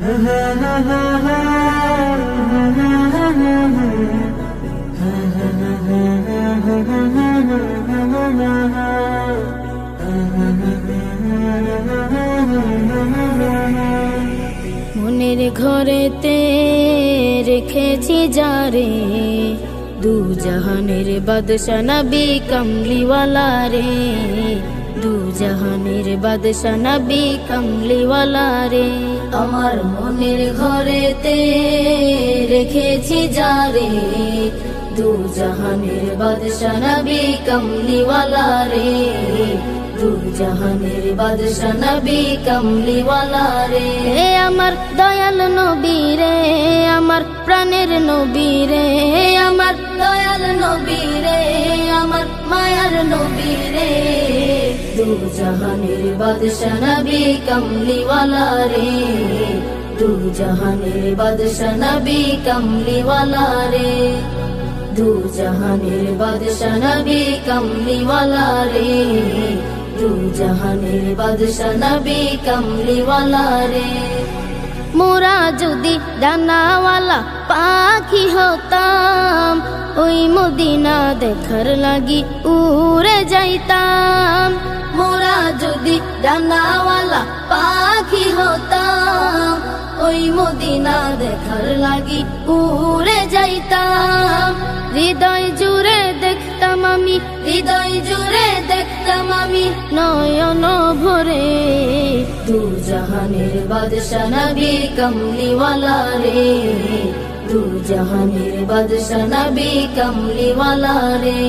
মনের ঘরেতে রেখেছি যারে দু জাহানের বাদশা নবী কমলিওয়ালা রে, দু জাহানের বাদশা নবী কমলিওয়ালা রে। আমার মনের ঘরেতে রেখেছি যারে দু জাহানের বাদশা নবী কমলিওয়ালা রে, দু জাহানের বাদশা নবী কমলিওয়ালা রে। হে আমার দয়াল নবী রে, আমার প্রাণের নবী রে, আমার দয়াল নবী রে, আমার মায়ার নবী রে, দু জাহানের বাদশা নবী কমলিওয়ালা রে, দু জাহানের বাদশা নবী কমলিওয়ালা রে, দু জাহানের বাদশা নবী কমলিওয়ালা রে, দু জাহানের বাদশা নবী কমলিওয়ালা রে। মোরা যদি ডানাওয়ালা পাখি হতাম ওই মদিনা দেখার লাগি উড়ে যাইতাম, মোরা যদি ডানাওয়ালা পাখি হতাম ওই মদিনা দেখার লাগি উড়ে যাইতাম। হৃদয় জুড়ে দেখতাম আমি, হৃদয় জুড়ে দেখতাম আমি নয়ন ভরে দু জাহানের বাদশা নবী কমলিওয়ালা রে, দু জাহানের বাদশা নবী কমলিওয়ালা রে,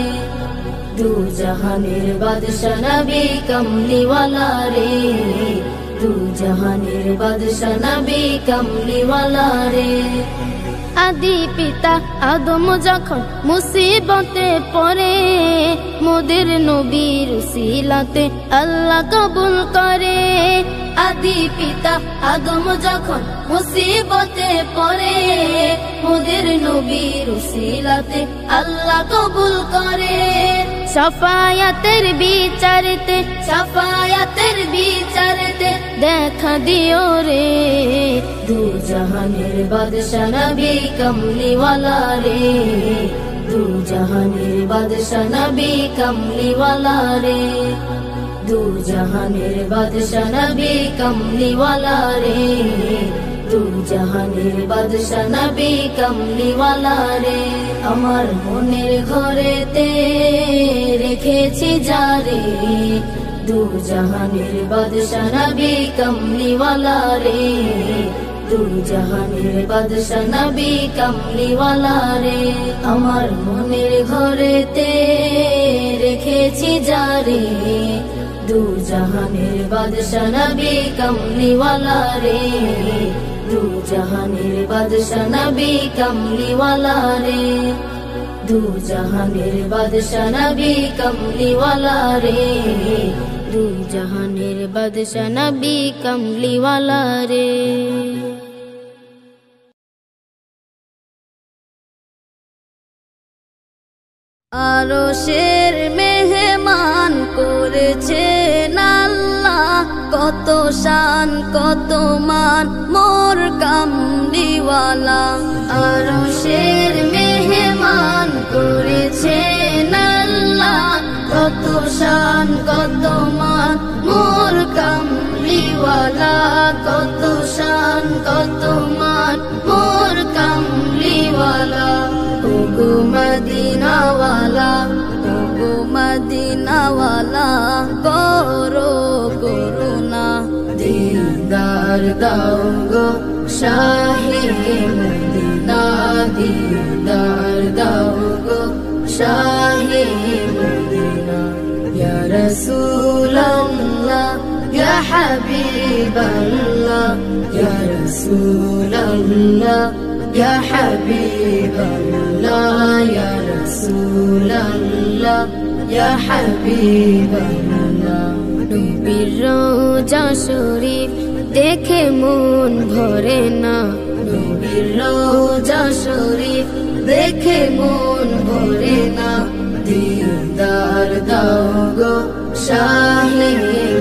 দু জাহানের বাদশা নবী কমলিওয়ালা রে, দু জাহানের বাদশা নবী কমলিওয়ালা রে। আদি পিতা আদম যখন মুসিবতে পড়ে মোদের নবীর উসিলাতে আল্লাহ কবুল করে, আদি পিতা আদম যখন মুসিবতে পড়ে মোদের নবীর উসিলাতে আল্লাহ কবুল করে। সাফায়াতের বিচারেতে, সাফায়াতের বিচারেতে দেখা দিও রে দু জাহানের বাদশা নবী কমলিওয়ালা রে, দু জাহানের বাদশা নবী কমলিওয়ালা রে, দু জাহানের বাদশা নবী কমলিওয়ালা রে, দু জাহানের বাদশা নবী কমলিওয়ালা রে। আমার মনের ঘরেতে রেখেছি যারে দু জাহানের বাদশা নবী কমলিওয়ালা রে, দু জাহানের বাদশা নবী কমলিওয়ালা রে। আমার মনের ঘরেতে রেখেছি যারে দু জাহানের বাদশা নবী কমলিওয়ালা রে, দু জাহানের বাদশা নবী কমলিওয়ালা রে, দু জাহানের বাদশা নবী কমলিওয়ালা রে, দু জাহানের বাদশা নবী কমলিওয়ালা রে। আরশের মেহমান করেছেন আল্লাহ, কত শান কত মান মোর কামলিওয়ালা। আরশের মেহমান করেছেন আল্লাহ, কত শান কত মান মোর কামলিওয়ালা, কত শান কত মান মোর কামলিওয়ালা। ওগো মদিনাওয়ালা, ওগো মদিনাওয়ালা করো করুণা, দিদার দাও গো শাহী মদিনা, দিদার দাও গো শাহী মদিনা। ইয়া রাসূলাল্লাহ, ইয়া হাবিবাল্লাহ, ইয়া রাসূলাল্লাহ, ইয়া হাবিবাল্লাহ, ইয়া রাসূলাল্লাহ, ইয়া হাবিবাল্লাহ। নবীর রোজা শরীফ দেখে মন ভরে না, নবীর রোজা শরীফ দেখে মন ভরে না, দিদার দাও গো শাহী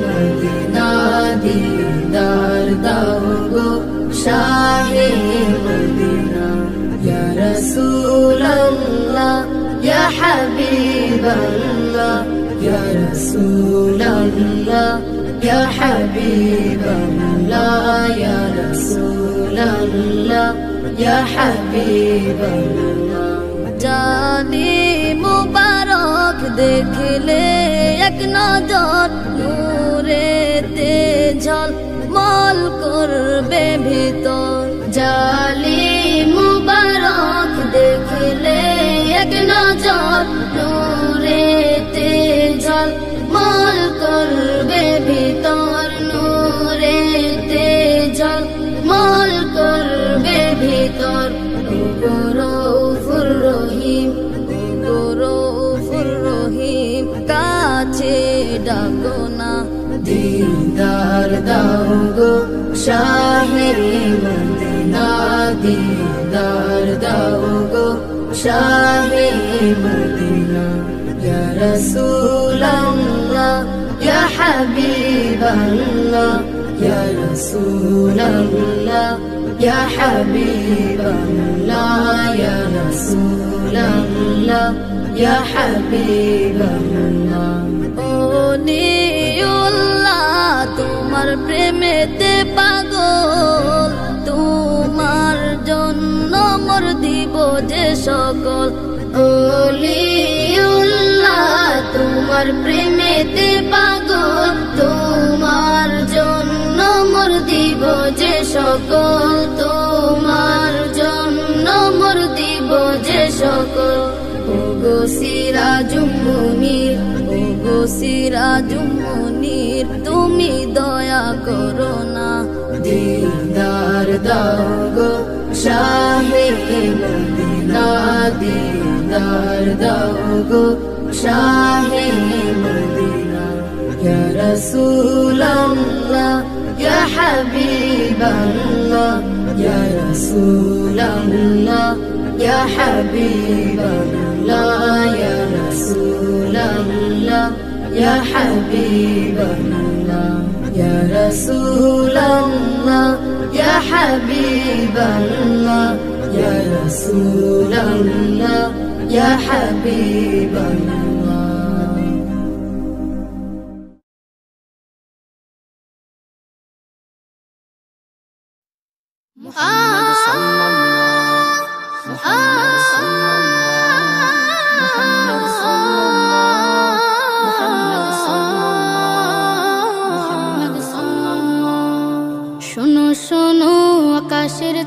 মদিনা, দিদার দাও গো शाहे मदीना या रसूल अल्लाह या हबीब अल्लाह या रसूल अल्लाह या हबीब अल्लाह या रसूल अल्लाह या हबीब अल्लाह। जाने मुबारक देख ले एक नजर नूरे तेजल मौल करबे भीतर। जाली मुबारक देख ले एक नजर नूरे तेजल मौल करबे भीतर नूरे तेजल मौल करबे भीतर। डाको ना दीदार दाओ गो शाहे मदीना दीदार दाओ गो शाहे मदीना या रसूल अल्लाह या हबीब अल्लाह या रसूल अल्लाह या हबीब अल्लाह या रसूल अल्लाह या हबीब अल्लाह। तुमार प्रेमेते पागल तुमार जन्नो मोर दिबो जे सकल। ओलिउल्लाह तुमार प्रेमेते पागल तुमार जन्नो मोर दिबो जे सकल तुमार जन्नो मोर दिबो जे सकल। ओगो सिराजुल मुनीर ओगो सिराजुल मुनीर तुमी दया करो ना दीदार दाओ गो शाहे मदीना दीदार दाओ गो शाहे मदीना या रसूल अल्लाह या हबीब अल्लाह या रसूल अल्लाह या हबीब अल्लाह या रसूल अल्लाह या हबीब अल्लाह या रसूल अल्लाह या हबीब अल्लाह या रसूल अल्लाह या हबीब अल्लाह।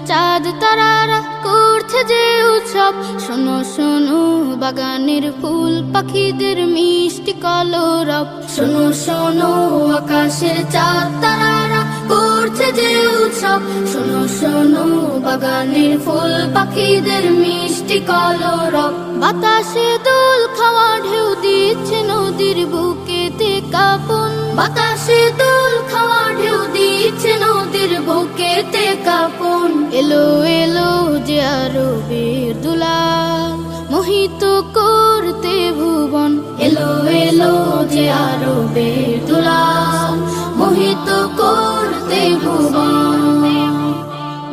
चाँद तारारा करछे जे उत्सव शोनो शोनो बागानेर फूल पाखीदेर मिष्टि कलरव। शोनो शोनो आकाशेर चाँद तारारा करछे जे उत्सव शोनो शोनो बागानेर फूल पाखीदेर मिष्टि कलरव। बातासे दोल खावा ढेउ दिच्छे नदीर बुकेते कापन बातासे दोल खावा ढेउ दिच्छे नदीर बुकेते कापन। এলো এলো যে আরবের দুলাল মোহিত করতে ভুবন। এলো এলো যে আরবের দুলাল মোহিত করতে ভুবন।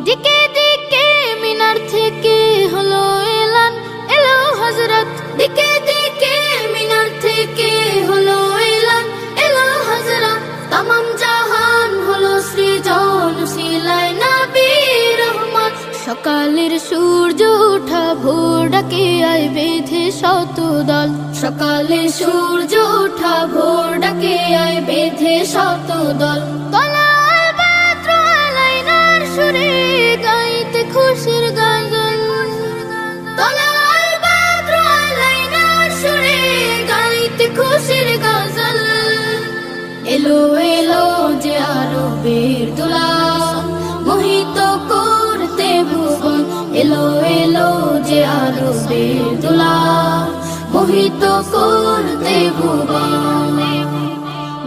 দিকে দিকে মিনার থেকে হলো এলান এলো হযরত। দিকে দিকে মিনার থেকে হলো এলান এলো হযরত। तमाम জাহান হলো সৃজন শিলায় নবী। সকালের সূর্য ওঠা ভোর ডাকে আয় বেঁধে শতদল। সকালের সূর্য ওঠা ভোর ডাকে আয় বেঁধে শতদল। গলায় বাদ্র আলাইনার সুরে গাইতে খুশির গান। গলায় বাদ্র আলাইনার সুরে গাইতে খুশির গজল। এলো এলো যে আরবের দুলাল মোহিত করতে ভুবন। এলো এলো যে আরবের দুলাল মোহিত করতে ভুবন।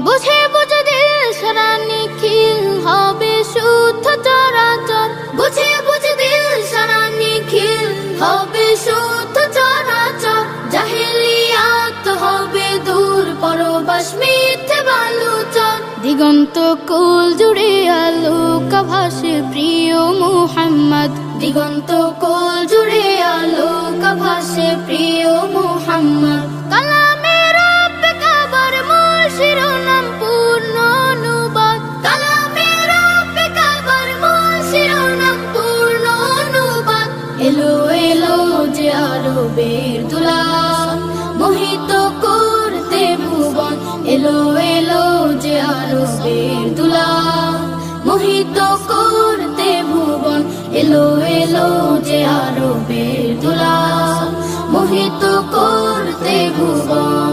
বুঝে বুঝে দিল সারা নিখিল হবে শুদ্ধ চরাচর। বুঝে বুঝে দিল সারা নিখিল হবে শুদ্ধ চরাচর। জাহেলিয়াত হবে দূর পরবাস মিথ্যে বালুচর। দিগন্ত কোল জুড়ে আলোকা ভাসে প্রিয় মুহাম্মদ দিগন্ত কোল জুড়ে আলোক ভাসে প্রিয় মুহাম্মদ কালামে রব কাবার মূল শিরোনাম পূর্ণ অনুবাদ কালামে রব কাবার মূল শিরোনাম পূর্ণ অনুবাদ এলো এলো যে আরবের দুলাল মোহিত করতে ভুবন এলো এলো যে আরবের দুলাল মোহিত করতে ভুবন এলো এলো যে আরবের দুলাল মোহিত করতে ভুবন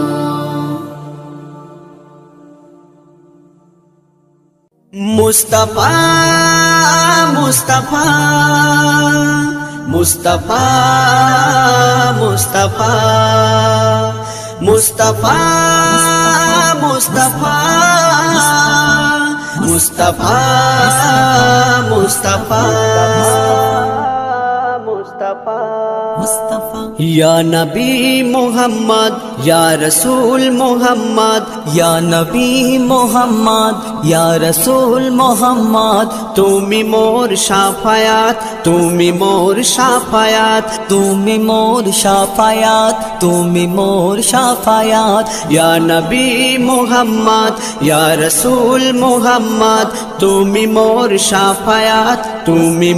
মুস্তাফা মুস্তাফা মুস্তাফা মুস্তাফা মুস্তাফা মুস্তাফা मुस्तफा मुस्तफा मुस्तफा मुस्तफा या नबी मोहम्मद या रसूल मोहम्मद या नबी मोहम्मद या रसूल मोहम्मद तुम्ही मोर शाफायात तुम्ही मोर शाफायात या नबी मोहम्मद या रसूल मोहम्मद तुम्ही मोर शाफायात तुम्ही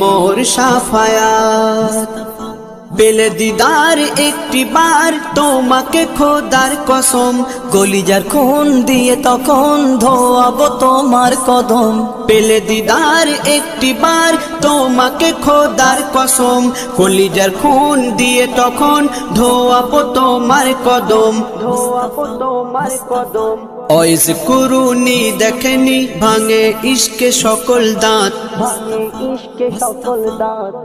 मोर शाफायात बेले दीदार एक बार तोमाके खोदार कसम कलिजार खून दिए तखन धोआबो तोमार कदम बेले दीदार एक बार तोमाके खोदार कसम कलिजार खून दिए तखन धोआबो तोमार कदम ओइज कुरुनी देखनी भांगे इश्के सकल दाँत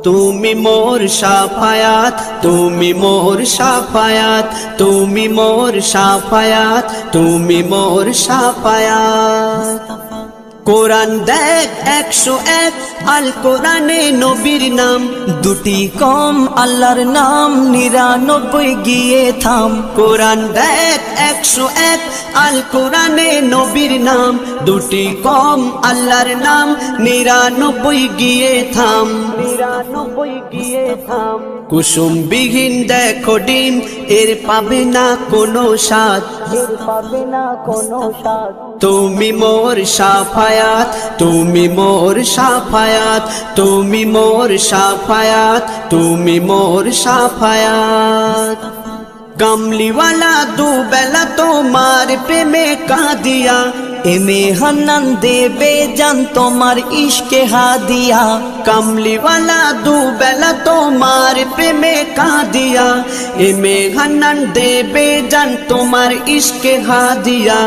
तुमी मोर शाफायात तुम्ही मोर शाफायात तुम्ही मोर शाफायात तुम्ही मोर शाफायात कुरान देख 101 आल कुराने नबीर नाम दुटी कम आल्लार नाम 99 गिए थाम कुरान देख 101 आल कुराने नबीर नाम दुटी कम आल्लार नाम 99 गिए थाम 99 गिए थाम कुसुम विहीन देखो डिम एर पाबे ना कोनो साथ एर पाबे ना कोनो साथ तुम्ही मोर शाफायात तुम्ही मोर शाफायात तुम्ही मोर शाफायात तुम्ही मोर शाफायात कमलीवाला दुबेला तुम्हारे प्रेम कादिया एमे हन्नान देबे जान तोमार इश्के हादिया कमलीवाला दुबेला तोमार प्रेमे कादिया एमे हन्नान देबे जान तोमार इश्के हादिया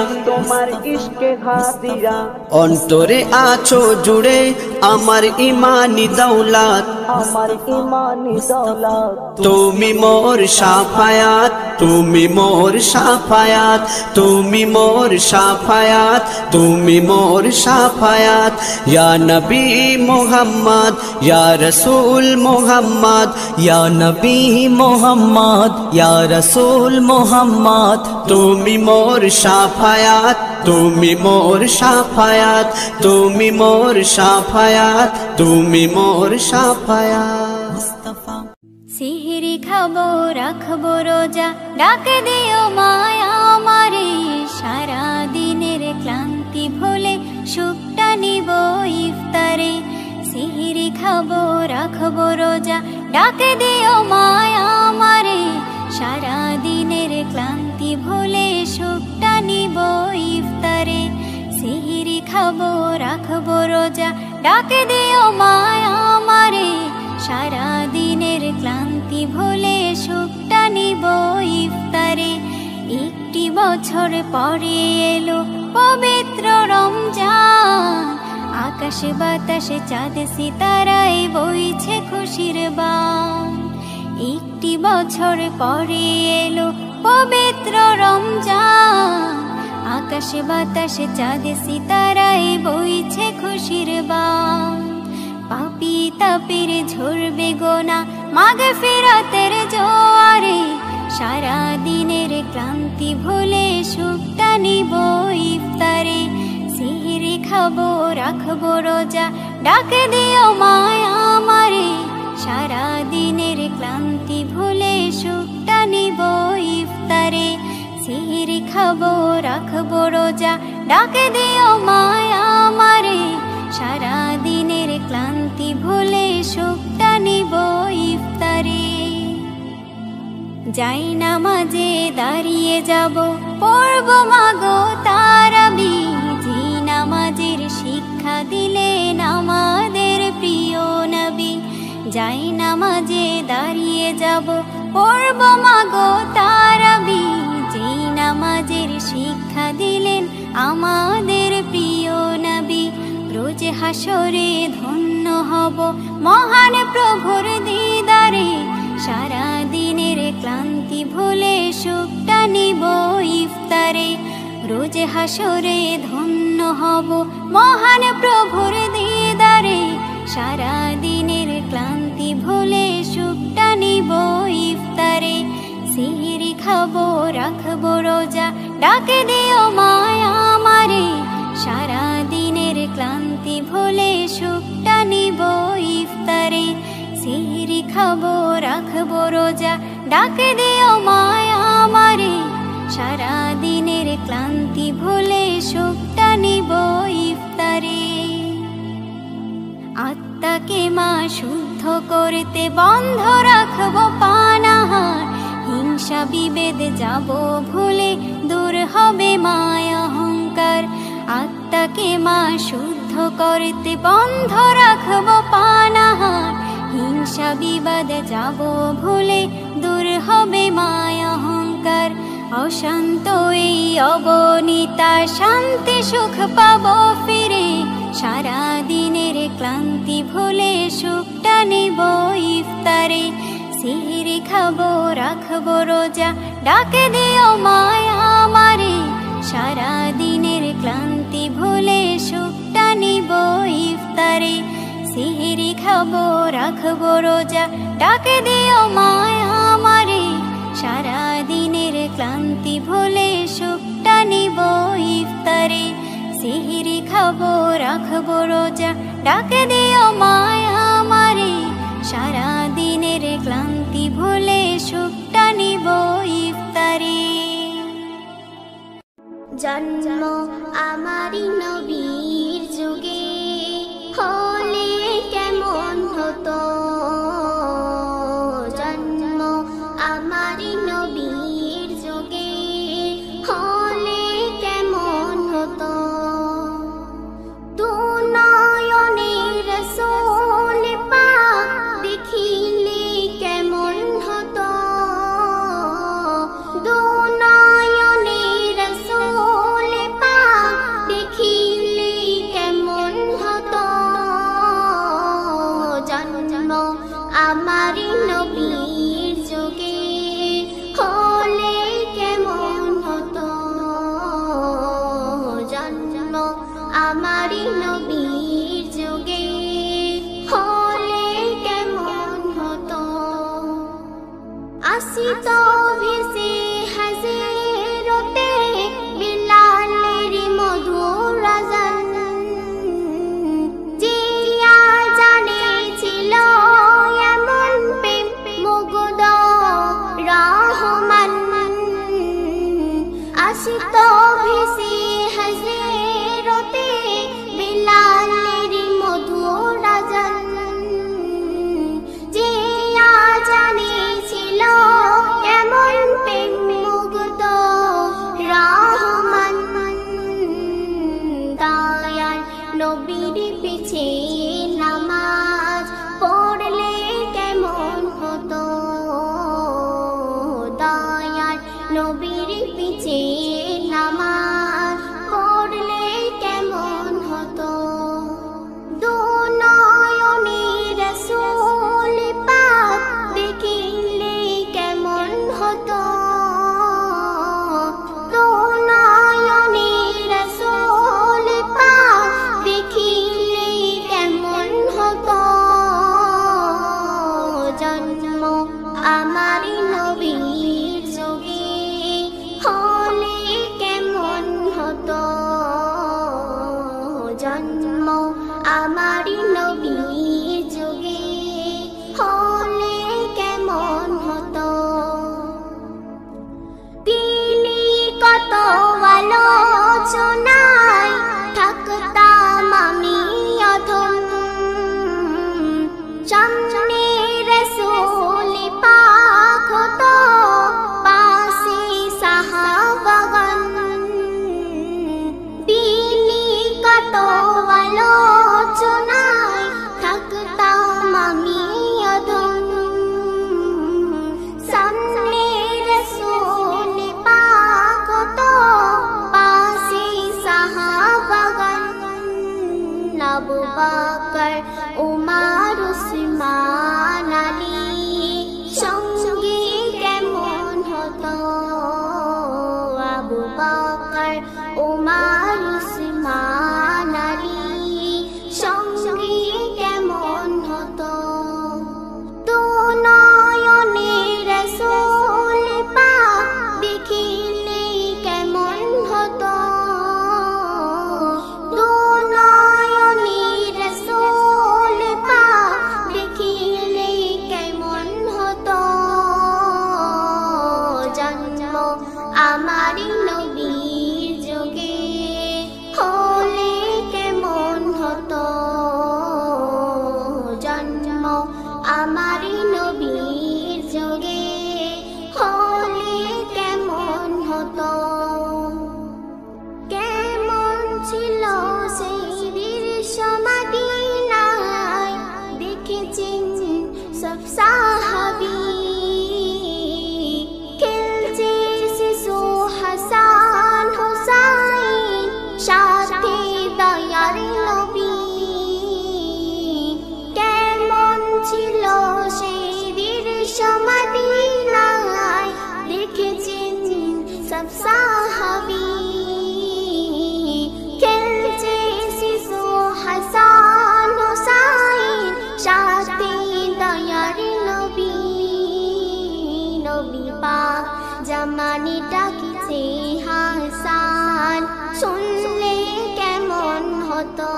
अंतरे आछो जुड़े आमार ईमानी दौलत तुमी मोर शाफायात तुमी मोर शाफायात तुमी मोर शाफायात तुमी मोर शाफायात या नबी मोहम्मद या रसूल मोहम्मद या नबी मोहम्मद या रसूल मोहम्मद तुमी मोर शाफायात तुमी मोर शाफायात तुमी मोर शाफायात तुमी मोर शाफायात सिहरी खाबो राखबो रोजा डाक दियो माया मारे सारा दिनेर क्लांति भोले शुकटा निबो इफ्तारे सिहरी खाबो राखबो रोजा डाक दियो माया मारे सारा दिनेर क्लांति भोले शुकटा निबो इफ्तारे सिहरी खाबो राखबो रोजा डाक दियो माया मारे सारा दिनेर क्लांति भोले शुकटा निबो इफ्तारे एकटी बछर परे एलो पवित्र रमजान आकाश बाताशे चाँद सिताराय बोइछे खुशिर बान एकटी बछर परे एलो पवित्र रमजान आकाश बाताशे चाँद सिताराय बोइछे खुशिर बान पापी तापेर झरबे गोना मागफिरातेर जोआरे सारा दिनेर क्लांति भुले शुकटा निबो इफ्तारे से রাখবো রোজা, ডাকে দিও মায়া আমারে, সারা দিনের ক্লান্তি ভুলে সুখটা নিব ইফতারে। সিহির খাবো রাখবো রোজা, ডাকে দিও মায়া আমারে, সারা দিনের ক্লান্তি ভুলে সুখটা নিব ইফতারে। যাই নামাজে দাঁড়িয়ে যাব, পড়ব মাগো তারাবি, জি নামাজের শিক্ষা দিলেন আমাদের প্রিয় নবী। যাই নামাজে দাঁড়িয়ে যাব, পড়ব মাগো তারাবি, জি নামাজের শিক্ষা দিলেন আমাদের প্রিয় নবী। রোজ হাসরে ধন্য হব মহান প্রভুর দিদারে, সারা দিনের ক্লান্তি ভুলে সুখটা নিব ইফতারে। রোজ হাসরে ধন্য হব মহান প্রভুর দিদারে, সারা দিনের ক্লান্তি ভুলে সুখটা নিব ইফতারে। সিহরি খাবো রাখবো রোজা, ডাকে দিও মায়া আমারে, সারা দিনের ক্লান্তি ভুলে সুখটা নিব ইফতারে। সিহরি খাবো রাখবো রোজা, ডাকে দিও মায়া আমারে, সারা দিনের ক্লান্তি ভুলে সুখটা নিব ইফতারে। আত্মাকে মা শুদ্ধ করতে বন্ধ রাখবো পানাহার, হিংসা বিভেদ যাব ভুলে দূর হবে মায়া অহংকার। আত্মাকে মা শুদ্ধ করতে বন্ধ রাখবো পানাহার, হিংসা বিবাদ যাব ভুলে দূর হবে মায়া অহংকার। অশান্ত এই অবনীতা শান্তি সুখ পাবো ফিরে, সারা দিনের ক্লান্তি ভুলে সুখটা নিব ইফতারে। সিহরি খাবো রাখবো রোজা, ডাকে দিও মায়া আমারে, সারা দিনের ক্লান্তি ভুলে সুখটা নিব ইফতারে। সিহরি খাবো রাখবো রোজা, ডাকে দিও মায়া আমারে, সারা দিনের ক্লান্তি ভুলে সুখটা নিব ইফতারে। সিহরি খাবো রাখবো রোজা, ডাকে দিও মায়া আমারে, সারা দিনের ক্লান্তি ভুলে সুখটা নিব ইফতারে। জন্ম আমারি নবীর যুগে হলে কেমন হতো, জন্ম আমারি নবীর যুগে হলে কেমন হতো। দু নয়নে রাসূল পাক দেখিলে কেমন হতো, দু নয়নে রাসূল পাক দেখিলে কেমন হতো। জন্ম আমারি নবীর যুগে হলে কেমন হতো, জন্ম আমারি নবীর যুগে হলে কেমন হতো। আসি তো ভেসে হাজেরতে বিলালের মধুর আযান, জিয়া জানে ছিল এমন প্রেম মুগ্ধ রহমান। আসি তো ভেসে হাজেরতে বিলালের মধুর আযান, জিয়া জানে ছিল এমন প্রেম মুগ্ধ রহমান। দয়াল নবীর পিছে নামাজ পড়লে কেমন হতো, দয়াল নবীর পিছে নামাজ পড়লে কেমন হতো। দু নয়নে রাসূল পাক দেখিলে কেমন হতো, দু নয়নে রাসূল পাক দেখিলে কেমন হতো। জন্ম আমারি নবীর যুগে হলে কেমন হতো, জন্ম आमारी नबीर जुगे होले केमन हतो तिनी कतो आलोचनाय थाकताम आमी अधम सामने रसूल पाक हतो पासे साहाबागन तिनी कतो आलोचनाय थाकताम आमी अधम सामने रसूल पाक हतो पासे साहाबागन अबू बकर उमर उस्मान अली संगे केमन हतो अबू बकर उमर उस्मान अली संगे केमन हतो तो नयने रसूल पाक देखिले केमन हतो आमारी नबीर जुगे होले केमन हतो जन्म आमारी नबीर जुगे होले केमन हतो केमन छिलो सेईर समाधि नाय देखेछिन सब साहाबी सब साहबी खेलते शिशु हसन हुसैन साथे दयार नबी नबी पाक जमानी डाकिछे हासान सुनले केमन हतो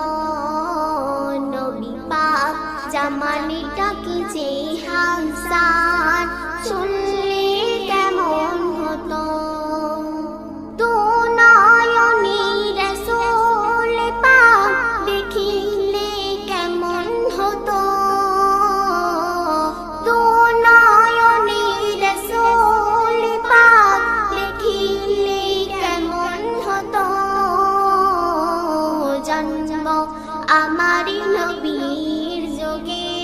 नबी पाक जमानी डाकिछे हासान सुनले केमन हतो आमारी नबीर जुगे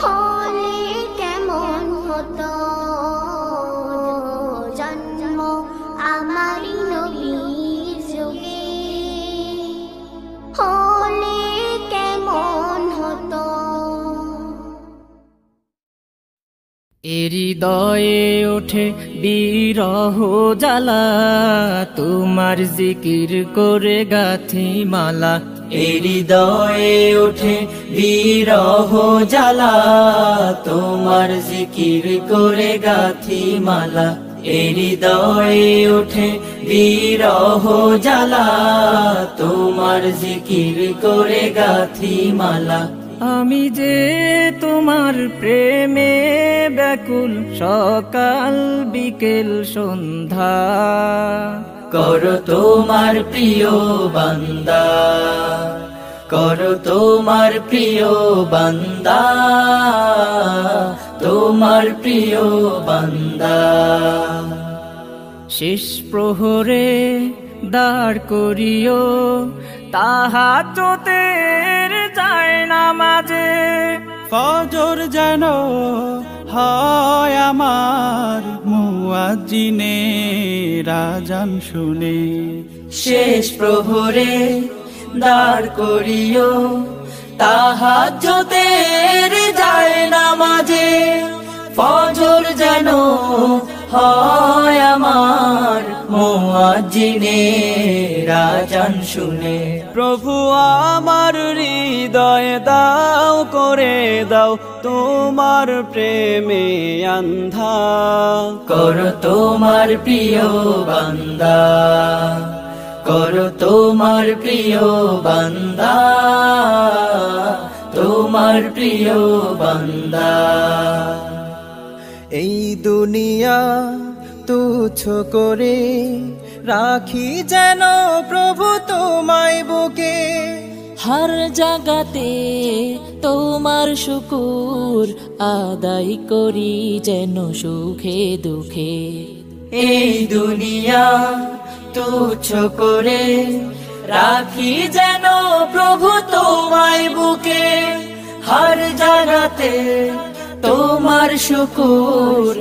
होले केमन हतो जन्म आमारी नबीर जुगे होले केमन हतो हृदये उठे बिरह जाला तुमार जिकिर करे गाथी माला हृदये उठे बिरह जाला तुमार जिकिर करे गाथी माला हृदये उठे बिरह जाला तुमार जिकिर करे गाथी माला आमी जे तुमार प्रेमे व्याकुल सकाल बिकेल सन्ध्या करो तुमार प्रिय बंदा करो तुमार प्रिय बंदा तुमार प्रिय बंदा शेष प्रहरे दार करियो ताहा चोतेर जाए नामाजे फजर जानो हाय आमार मुआजिने राजान शुने शेष प्रहरे दार करियो ताहा चोतेर जाए नामाजे फजर जानो हाय आमार मुआजिने রাজান শুনে প্রভু আমার হৃদয় দাও করে দাও তোমার প্রেমে আন্ধা করো তোমার প্রিয় বান্দা करो तुम्हार प्रिय बंदा, तुम्हार प्रिय बंदा। दुनिया तुच्छ करे राखी যেন प्रभु তোমায় বুকে, हर জাগাতে তোমার শুকুর আদায় করি যেন সুখে দুঃখে। এই দুনিয়া তুচ্ছ করে রাখি যেন প্রভু তোমায় বুকে, हर জাগাতে তোমার শুকুর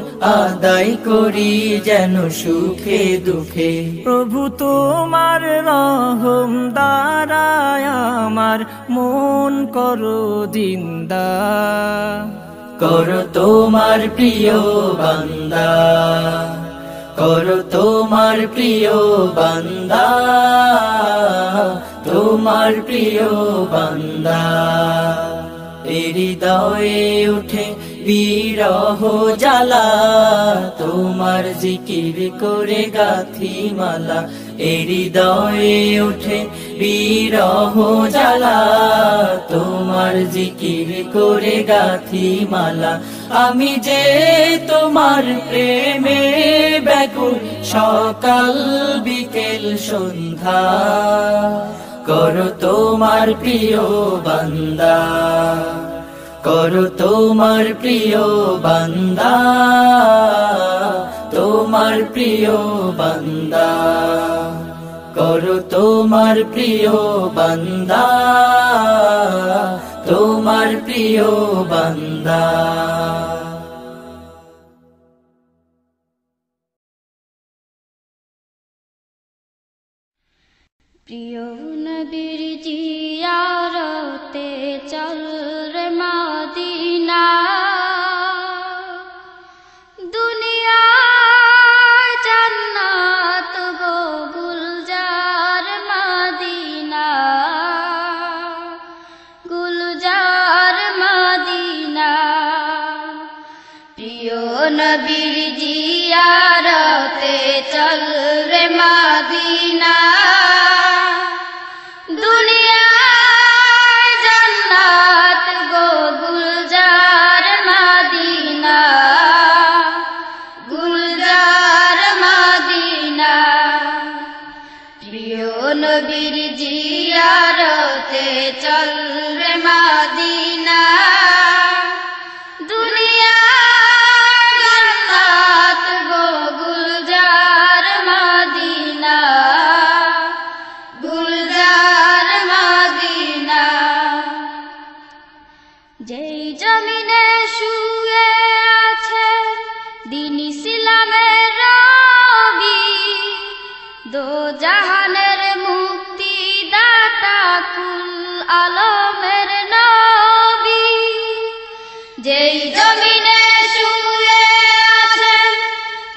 আদায় করি যেন সুখে দুঃখে। প্রভু তোমার রহম দ্বারায় আমার মন করো জিন্দা, করো তোমার প্রিয় বান্দা, করো তোমার প্রিয় বান্দা, তোমার প্রিয় বান্দা। হৃদয়ে উঠে বিরহ জ্বালা, তোমার জিকির করে গাথি মালা। হৃদয়ে উঠে বিরহ জ্বালা, তোমার জিকির করে গাথি মালা। আমি যে তোমার প্রেমে ব্যাকুল সকাল বিকেল সন্ধ্যা, করো তোমার প্রিয় বান্দা, করো তোমার প্রিয় বান্দা, তোমার প্রিয় বান্দা, করো তোমার প্রিয় বান্দা, তোমার প্রিয় বান্দা। प्रिय नबीर जियारते चल रे मदीना, दुनिया जन्नत गो गुलजार मदीना, गुलजार मदीना। प्रिय नबीर जियारते चल रे मदीना, चल रे मदीना, दुनिया जन्नत गो गुलजार मदीना, गुलजार मदीना। जे जमीने शुए आछे दिन इस्लामेर रबी, दो जहानेर मुक्तिदाता आलमेर नबी, जेई जमीने शुए आछेन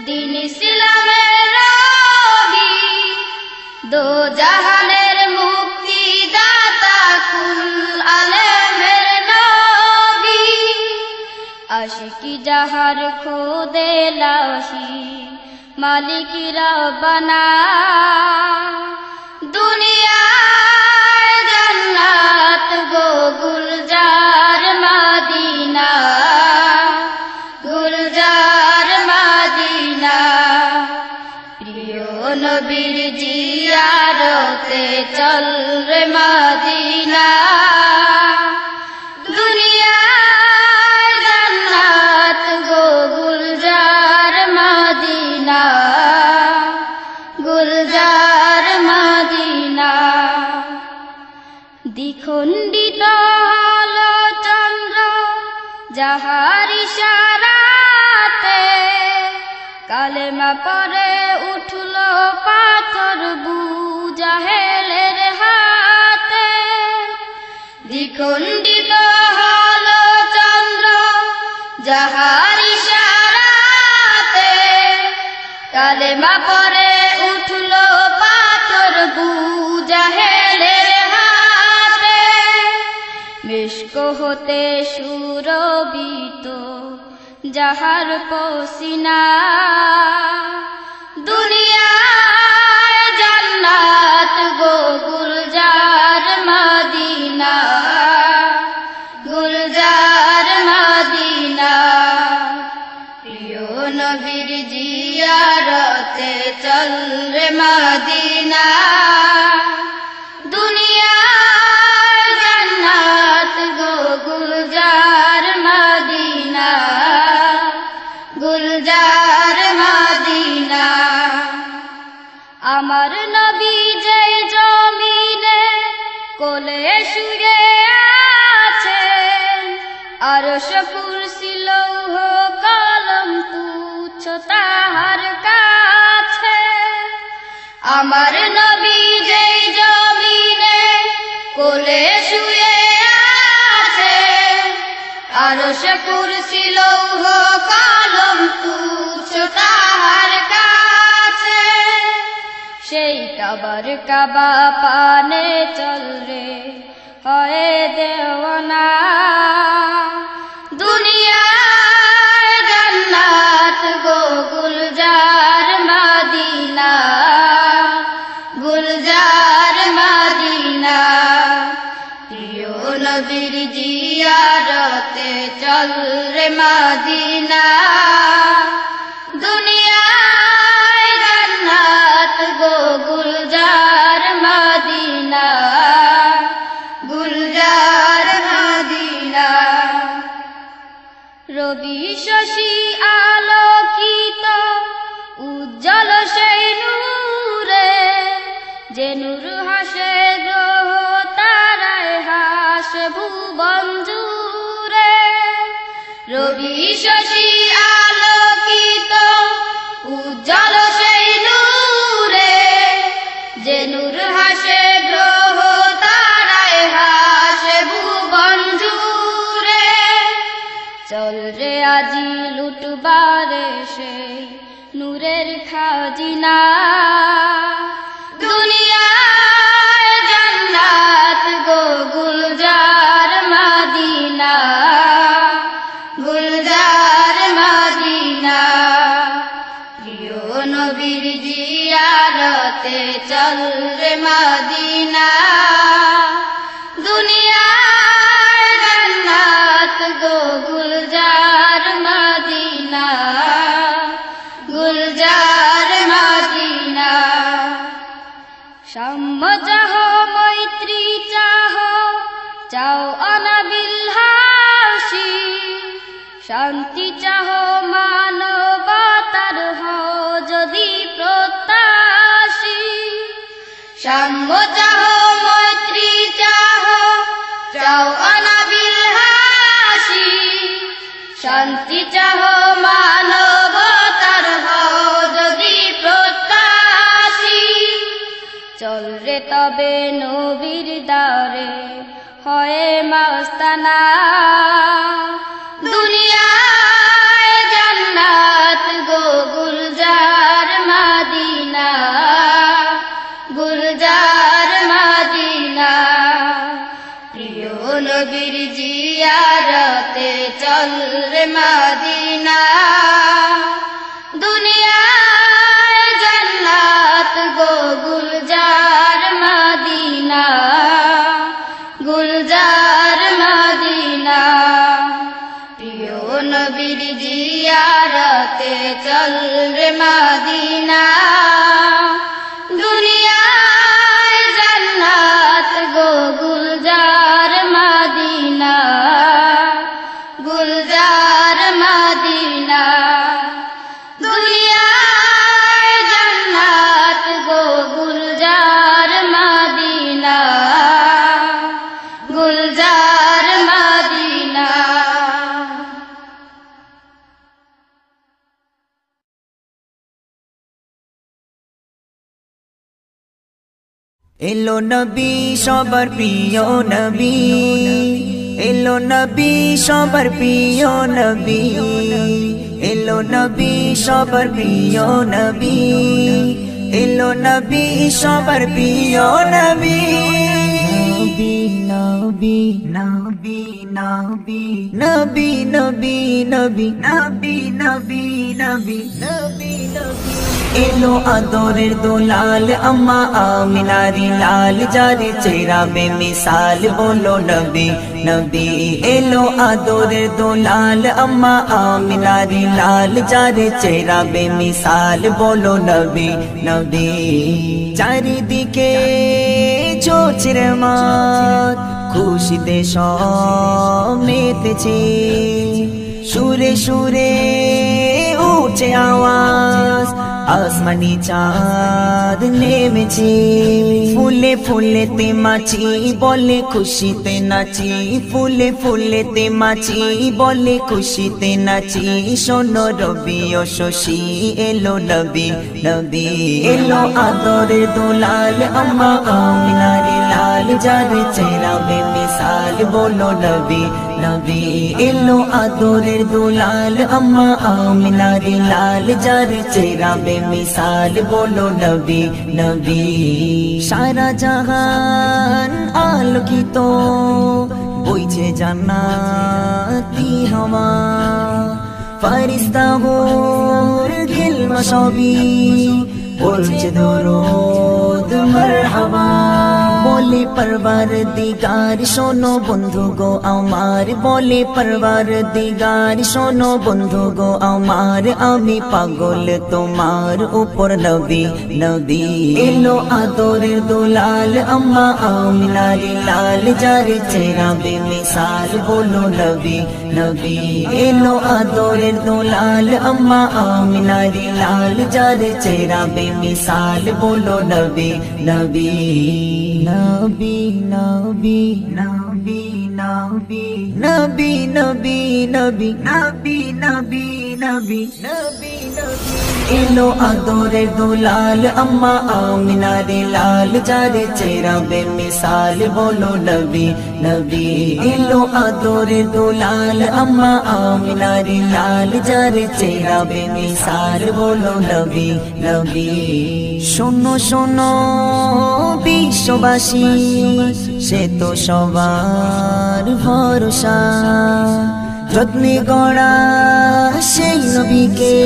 दिन इस्लामेर रबी, दो जहानेर मुक्तिदाता कुल आलमेर नबी। आशिकी जाहार खोदे लाशी मालिकी रब्बाना, दुनिया गो गुलजार मदीना, गुलजार मदीना। प्रिय नबीर जियारते चल रे मदीना, दुनिया जन्नत गो गुलजार मदीना, गुलजार मदीना। দ্বিখণ্ডিত হলো চন্দ্র যাহার ইশারাতে, কালেমা পড়ে উঠল পাথর বুজাহেলের হাতে। দ্বিখণ্ডিত হলো চন্দ্র যাহার ইশারাতে, কালেমা পড়ে উঠল পাথর বুজাহেলের। মিশক হতে সুরবিত যাহার পসিনা, দুনিয়া জান্নাত वो गुलजार मदीना, गुलजार मदीना। प्रिय नबीर जियारते चल रे मदीना, दुनिया जन्नत गो गुलजार मदीना, गुलजार मदीना। अमर नबी जय जमीने कोले शुए आछे, आरश कुर्सी लौह कलम पूछो ताहार काछे। अमर नबी जय जमीने कोले शुए आछे, आरश कुर्सी लौह कलम पूछो ताहार काछे। সেই কাবার কাবা পানে চল রে কয়ে দেওয়ানা, দুনিয়া জান্নাত গো গুলজার মদিনা, গুলজার মদিনা। প্রিয় নবীর জিয়ারতে চল রে মদিনা, দুনিয়া गो गुलजार मदीना, गुलजार मदीना। रवि शशि आलोकित उज्जवल सेई नूरे, जे नूर हासे ग्रह ताराय हासे भुवन जुरे। रवि शशि आलोकित उज्जवल सेई যে নূর হাসে গ্রহ তারায় হাসে ভুবন জুড়ে। চল রে আজি লুটবারে সেই নূরের খাজিনা, দুনিয়া জান্নাত গো গুলজার মদিনা, গুলজার মদিনা। প্রিয় নবীর জিয়ারতে चल रे मदीना, दुनिया जन्नत गो गुलजार मदीना, गुलजार मदीना। साम्य चाहो, मैत्री चाहो, चाओ अनाबिल हासी, शांति चाहो मानवतार हो जदि प्रत्याशी। সাম্য চাহো, মৈত্রী চাহো, চাও অনাবিল হাসি, শান্তি চাহো মানবতার হও যদি প্রত্যাশী। চল রে তবে নবীর দ্বারে হয়ে মস্তানা, দুনিয়া জান্নাত গো গুলজার মদিনা, गुलजार मदीना। प्रिय नबीर जियारते चल रे मदीना, दुनिया जन्नत गो गुलजार मदीना, गुलजार मदीना। प्रिय नबीर जियारते चल रे मदीना, दुनिया जन्नत गो गुलजार मदीना, गुलजार मदीना। दुनिया जन्नत गो गुलजार मदीना, गुलजार मदीना। एलो नबी सबार प्रिय नबी, एलो नबी सबार प्रिय नबी, एलो नबी सबार प्रिय नबी, एलो नबी सबार प्रिय नबी। नबी नबी नबी नबी नबी नबी नबी नबी नबी नबी नबी। एलो आदोरे दुलाल अम्मा आमिनारी लाल जारी चेहरा बेमिसाल बोलो नबी नबी। एलो आदोरे दुलाल अम्मा आमिनारी लाल जारी चेहरा बेमिसाल बोलो नबी नबी। चारी दिखे চোচের মাত খুশিতে সমেতেছে সুরে সুরে উঠে আওয়াজ आसमानी चाँद नेमेछे फूले फूले ते माची बोले खुशी ते नाची फूले फूले ते माची बोले खुशी ते नाची शोनो रबी ओ शोशी एलो नबी नबी। एलो आदोरे दुलाल अम्मा आमिनारी लाल जारे चेहरा बेमिसाल बोलो नबी नबी। एलो आदोरे दुलाल अम्मा आमिनारी लाल जारे चेहरा मिसाल बोलो नबी नबी। सारा जहान आलोकित बुझे জান্নাতি হাওয়া फरिश्ता होर दिल मशोबी उर्जे दरूद मरहबा बोले परवार दिगार शोनो बंधु गो आमार बोले परवार दिगार शोनो बंधु गो आमार आमी पागल तुम्हार ऊपर नबी नबी। एलो आदोरे दुलाल अम्मा आमिनारी लाल जारे चेहरा बेमिसाल बोलो नबी नबी। एलो आदोरे दुलाल अम्मा आमिनारी लाल जारे चेहरा बेमिसाल बोलो नबी नबी नबी नबी नबी नबी नबी नबी नबी नबी नबी नबी नबी नबी। एलो आदोरे दुलाल अम्मा आमिनारी लाल जारे चेहरा बेमिसाल बोलो नबी नबी। एलो आदोरे दुलाल अम्मा आमिनारी लाल जारे चेहरा बेमिसाल बोलो नबी नबी। শোনো শোনো বিশ্ববাসী সে তো সবার ভরসা যত্নে গড়া সেই নবীকে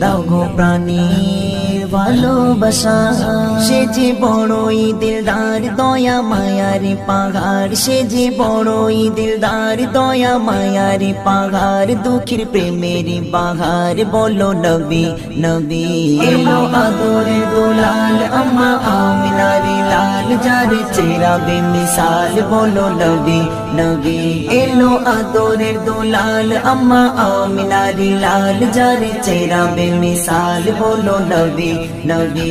দাও গো প্রাণীর ভালোবাসা সে যে বড়ই দিলদার দয়া মায়ারে পাগার সে যে বড়ই দিলদার দয়া মায়ারে পাগার দুঃখের প্রেমেরি বাহার বলো নবী নবী। এলো আদরে দুলাল अम्मा आमिनारी लाल जारे चेहरा बेमिसाल बोलो नबी नबी। एलो आदरे दुलाल अम्मा आमिनारी लाल जारे चेहरा बेमिसाल बोलो नबी नबी।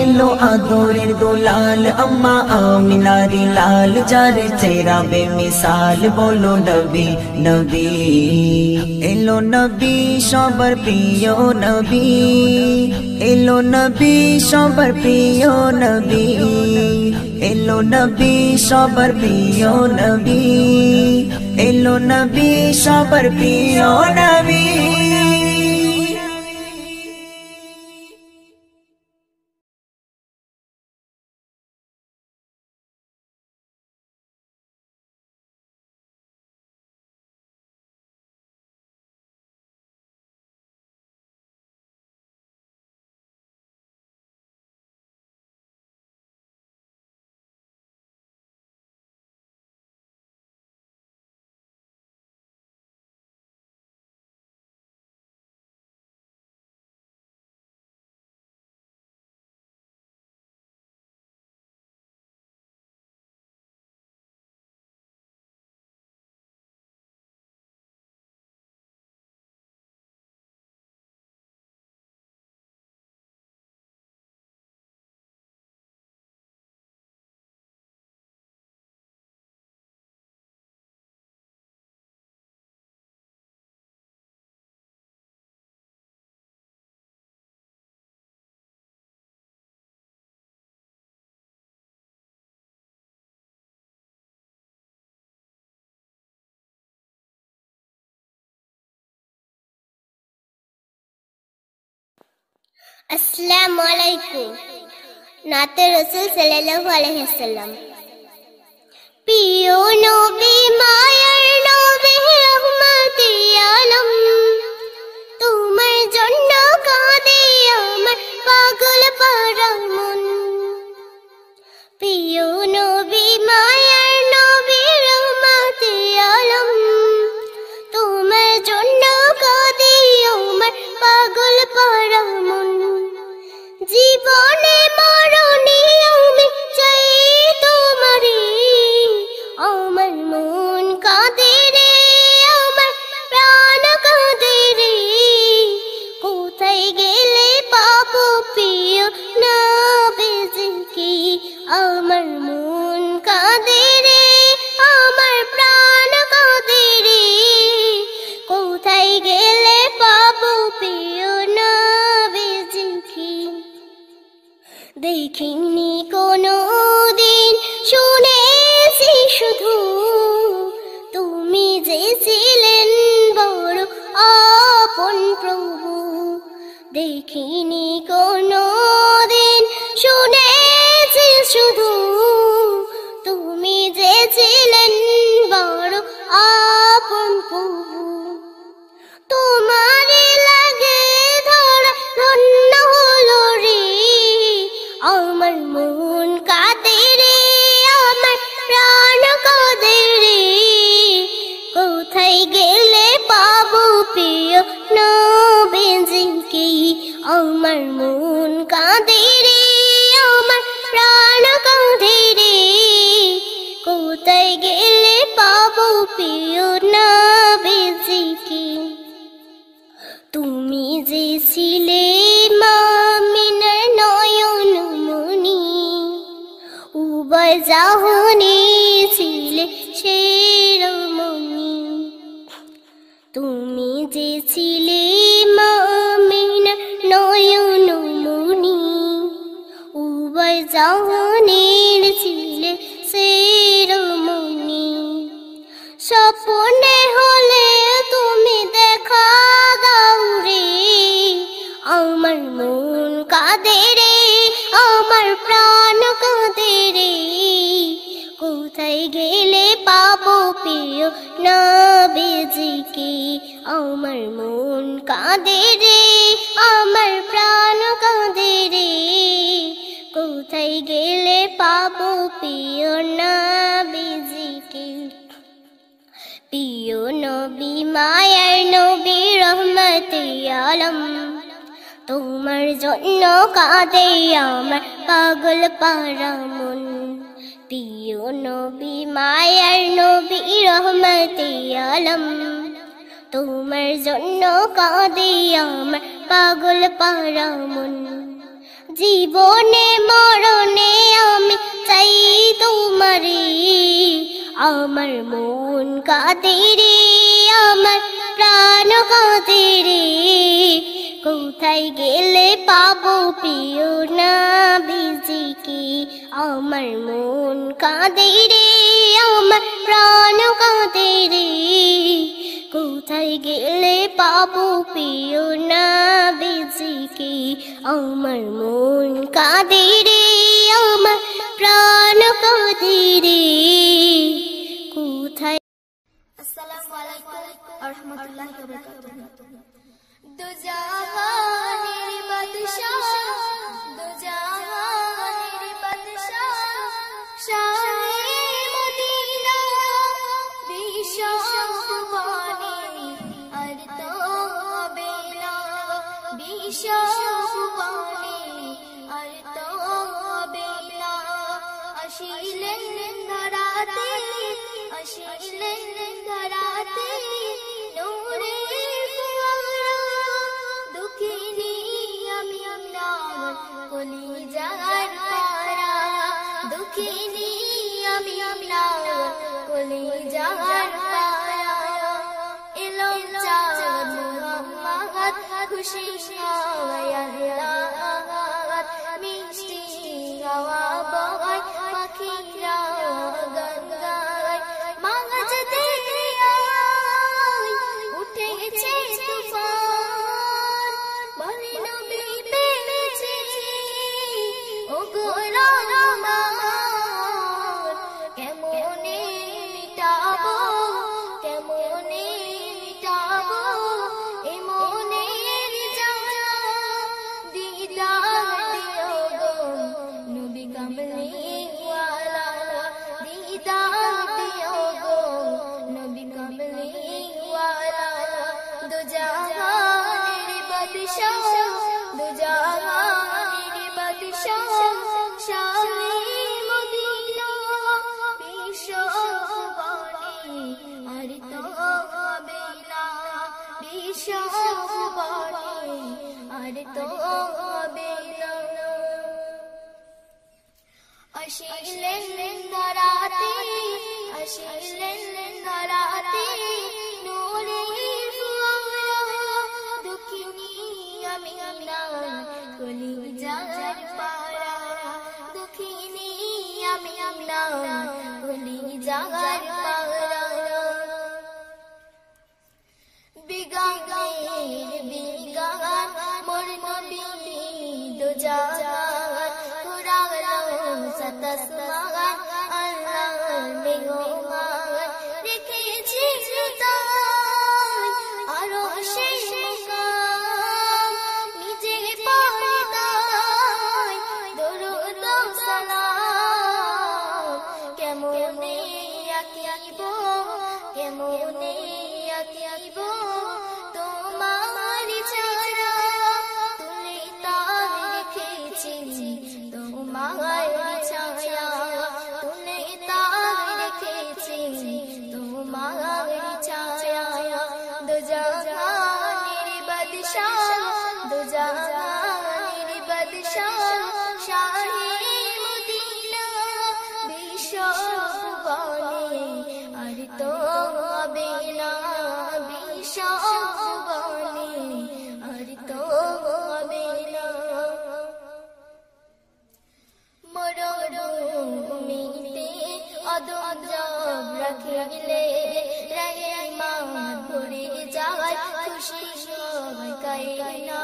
एलो आदरे दुलाल अम्मा आमिनारी लाल जारे चेहरा बेमिसाल बोलो नबी नबी। एलो नबी सबर प्रिय नबी एलो नबी सबर प्रिय नबी एलो नबी सबर प्रिय नबी एलो नबी सबर प्रिय नबी। अस्सलामु अलैकुम। नाते रसूल सल्लल्लाहु अलैहि वसल्लम पियो नोबे मायर नोबे रहमते आलम तुमार जन्नो कांदे आमार पागल पारा मन पियो नोबे मायर नोबे रहमते आलम तुमार जन्नो कांदे आमार पागल पारा मन जीवने मरणे आमी चाই তোমারে আমার মন কাঁদে রে আমার প্রাণ কাঁদে রে কোথায় গেলে পাবো প্রিয় নবীজিকে আমার মন কাঁদে রে আমার প্রাণ কাঁদে রে কোথায় গেলে পাবো প্রিয় নবীজিকে দেখিনি কোনো দিন শুনে शुधु तुमी जे छिलेन बड़ आपन प्रभु देखिनी कोनो दिन शुनेछि शुधु तुमी जे छिलेन बड़ आपन प्रभु तोमारे लागे धरा धन्य हलो रे आमार मन काटे रे आमार प्राण कादे रे कोथाय गेले पाबो प्रिय नबीजिके आमार मन कादे रे आमार प्राण कादे रे कोथाय गेले पाबो प्रिय नबीजिके तुमी जे ছিলে মা মিনার নয়ন মনি जाहने छिले शेरमणि तुमी जे छिले मा मिनार नयन मणि उबाय जाहने छिले शेरमणि सपने होले तुमी देखा दाओ रे आमार मन कादे रे आमार प्राण कादे रे কোথায় গেলে পাবো প্রিয় নবীজিকে আমার মন কাঁদে রে আমার প্রাণ কাঁদে রে কোথায় গেলে পাবো প্রিয় নবীজিকে প্রিয় নবী মায়ার নবী রহমতে আলম তোমার জন্য কাঁদে আমার পাগল পারা মন पियो नबी मायार नबी रहमते आलम तुमार जन्नो कादे आमार पागल पारा मन जीवने मरणे आमी चाই তোমারে आमार मन कादे रे आमार प्राण कादे रे কোথায় গেলে পাবো প্রিয় নবীজিকে আমার মন কাঁদে রে আমার প্রাণ কাঁদে রে কোথায় গেলে পাবো প্রিয় নবীজিকে আমার মন কাঁদে রে আমার প্রাণ কাঁদে রে কোথায়। আসসালামু আলাইকুম ওয়া রাহমাতুল্লাহি ওয়া বারাকাতুহু। दो जहानेर बादशाह दो जहानेर बादशाह शाह मदीना विशाखुबानी और तो बेला विशाखुबानी और तो बेला अशीलन धराते अशीलन धराते नूरे কেমনে আর তো হবে না अशीलन धराते नूरे फुआरा दुखिनी अमीना कलिजार पारा दुखिनी अमीना कलिजार पारा बिगागेर बिगागान मोर नबी दो जागान कुरारा सतसगान अल्लाह में गोमान रेखे जिसदान आरो शेष मुकाम निजे पारदान दुरूद व सलाम केमोने आकिबो केमोने आकिबो रखिले खुशी कैना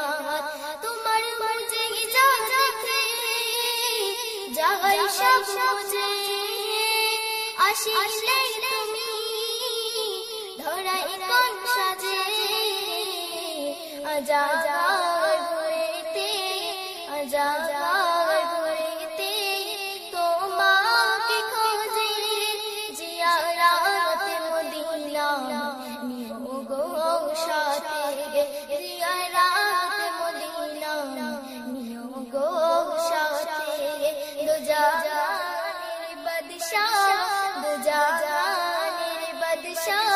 तुम्हारे मन जगी जगह सब मुझे आशीष धरा कौन सजे आजादार भोरेते आजादार भोरेते तुम्हारे खोजे जियारत मदीना नियो गो साथे जियारत मदीना नियो गो साथे दो जाने बादशाह दो जाने बादशाह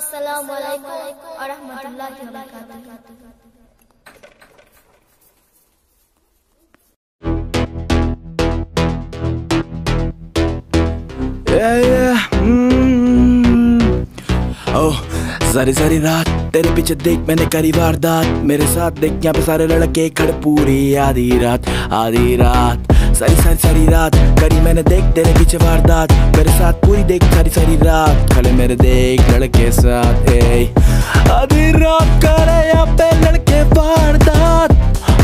अस्सलामु अलैकुम व रहमतुल्लाहि व बरकातुहू। सारी सारी रात तेरे पीछे देख मैंने करी वारदात, मेरे साथ देख यहाँ पे सारे लड़के खड़े पूरी आधी रात सारी सारी सारी रात करी मैंने देख तेरे पीछे वारदात, मेरे साथ पूरी देख सारी सारी रात खड़े मेरे देख लड़के साथ ए आधी रात करे यहाँ पे लड़के वारदात,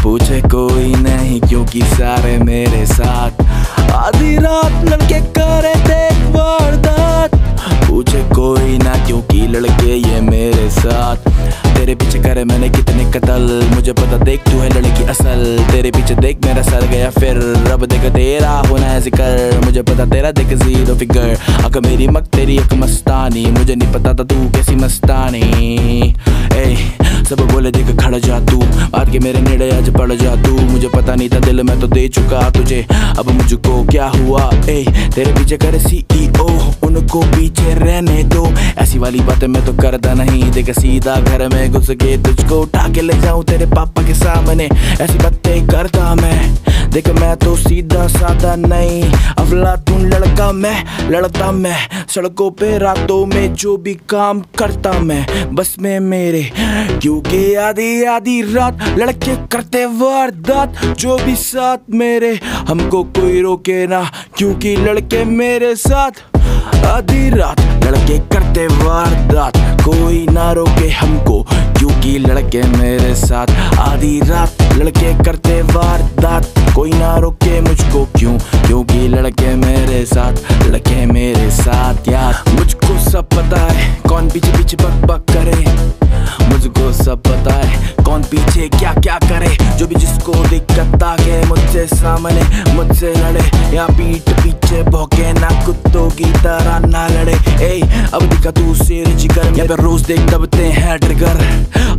पूछे कोई नहीं क्योंकि सारे मेरे साथ आधी रात लड़के करे देख वारदात, पूछे कोई ना क्योंकि लड़के ये मेरे साथ तेरे पीछे करे मैंने कितने कत्ल, मुझे पता देख तू है लड़की असल तेरे पीछे देख मेरा सर गया फिर रब देखा तेरा होना है जिक्र, मुझे पता तेरा देख जीरो फिगर अक मेरी मक तेरी एक मस्तानी, मुझे नहीं पता था तू कैसी मस्तानी ए सब बोले देख खड़ा जा तू बात के मेरे नेड़े आज पड़ जा तू, मुझे पता नहीं था दिल मैं तो दे चुका तुझे अब मुझको क्या हुआ ए तेरे पीछे करे CEO उनको पीछे रहने दो, ऐसी वाली बातें मैं तो करता नहीं देख सीधा घर में घुस के तुझको उठा के ले जाऊं तेरे पापा के सामने, ऐसी बातें करता मैं देख मैं तो सीधा साधा नहीं अफलातून लड़का मैं लड़ता मैं सड़कों पे रातों में जो भी काम करता मैं बस में मेरे क्योंकि आधी आधी रात लड़के करते वारदात, जो भी साथ मेरे हमको कोई रोके ना क्योंकि लड़के मेरे साथ आधी रात लड़के करते वारदात कोई ना रोके हमको क्योंकि लड़के मेरे साथ आधी रात लड़के करते वारदात कोई ना रोके मुझको क्यों क्योंकि लड़के मेरे साथ लड़के मेरे साथ यार, मुझको सब पता है कौन पीछे पीछे बक बक करे, मुझको सब पता है कौन पीछे क्या क्या करे, जो भी जिसको दिक्कत ताके मुझसे सामने मुझसे लड़े या पीठ पीछे भौंके ना कुत्तों की तरह ना लड़े। ए अब दिखा तू सिर जिगर यहाँ पे रोज देख दबते हैं ट्रिगर,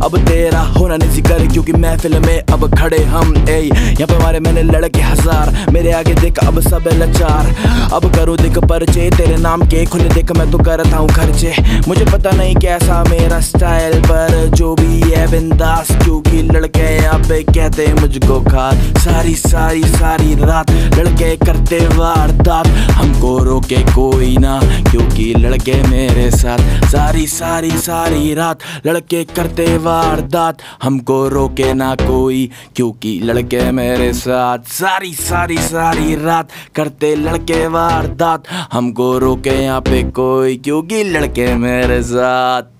अब तेरा होना नहीं जिक्र क्योंकि महफिल में अब खड़े हम। ए यहाँ पे हमारे मैंने लड़के हजार मेरे आगे देख अब सब लाचार, अब करो देख परचे तेरे नाम के खुले देख मैं तो करता हूँ खर्चे। मुझे पता नहीं कैसा मेरा स्टाइल पर जो भी है बिंदास क्योंकि लड़के अब कहते मुझको खात। सारी सारी सारी रात लड़के करते वारदात हमको रोके कोई ना क्योंकि लड़के मेरे साथ। सारी सारी सारी रात लड़के करते वारदात हमको रोके ना कोई क्योंकि लड़के मेरे साथ। सारी सारी सारी रात करते लड़के वारदात हमको रोके यहाँ पे कोई क्योंकि लड़के मेरे साथ।